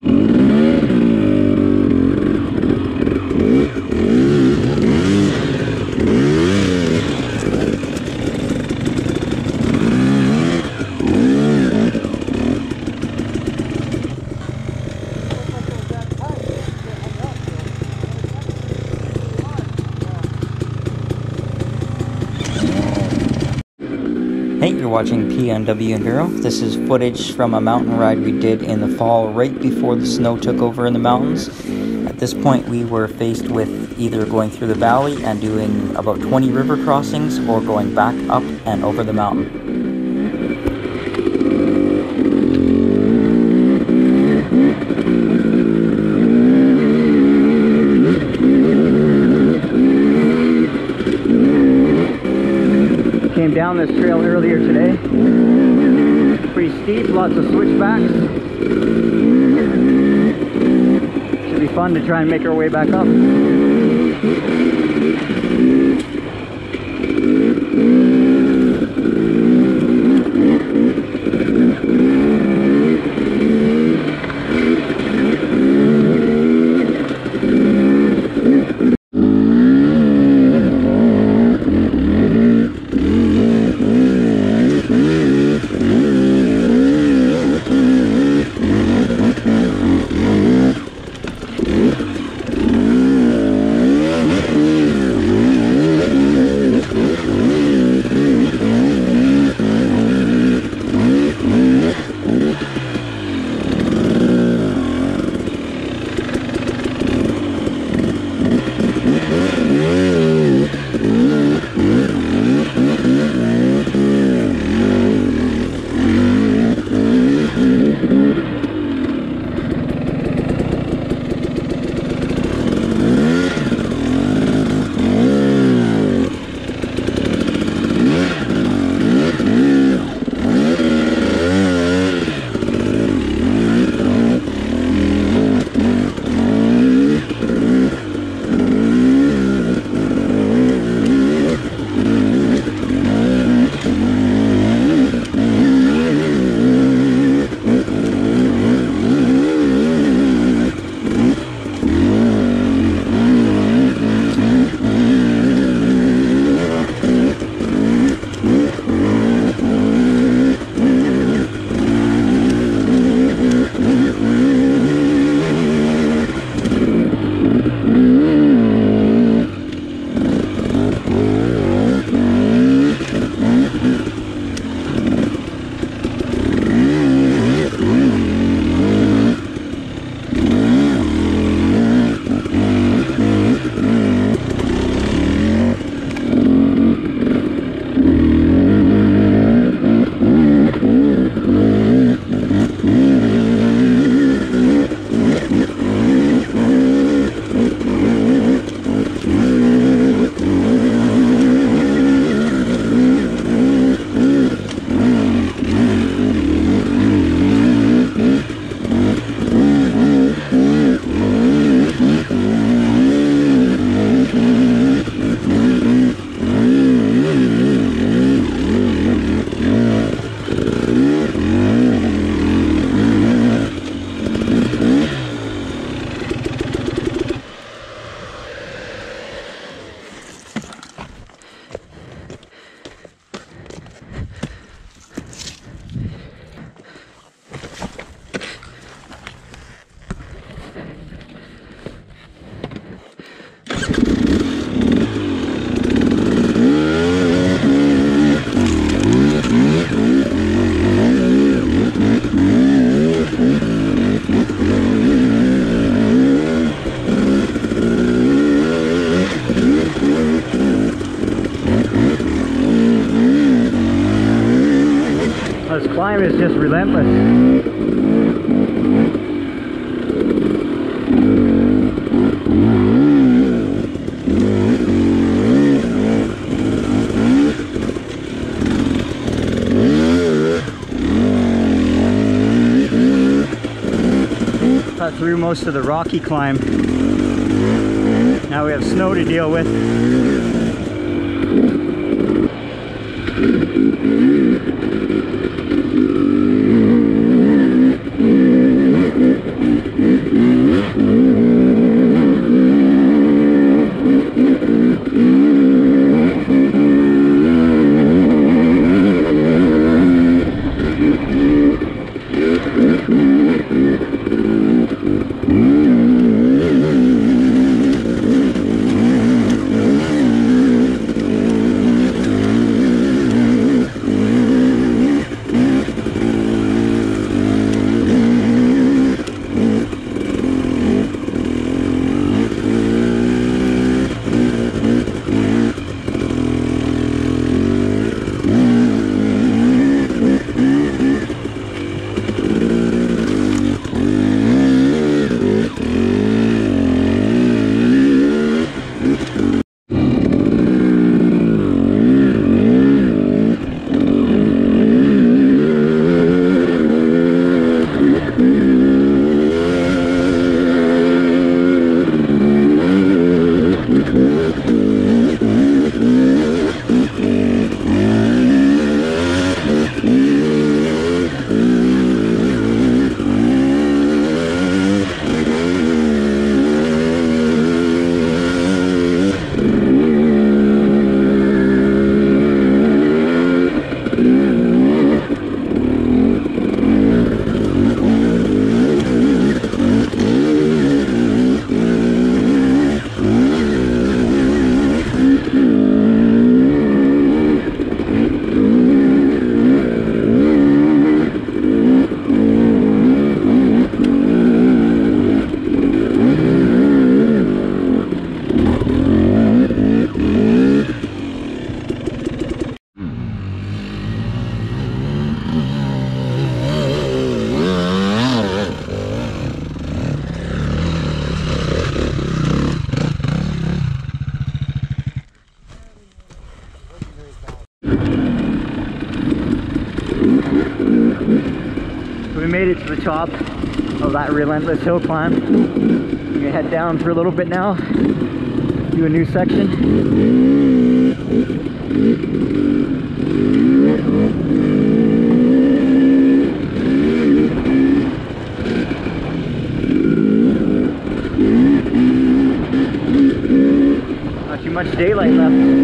Hey, you're watching PNW Enduro. This is footage from a mountain ride we did in the fall right before the snow took over in the mountains. At this point we were faced with either going through the valley and doing about 20 river crossings or going back up and over the mountain. Came down this trail earlier today. Pretty steep, lots of switchbacks. Should be fun to try and make our way back up. This climb is just relentless. Cut through most of the rocky climb. Now we have snow to deal with. made it to the top of that relentless hill climb. I'm gonna head down for a little bit now, do a new section. Much daylight left.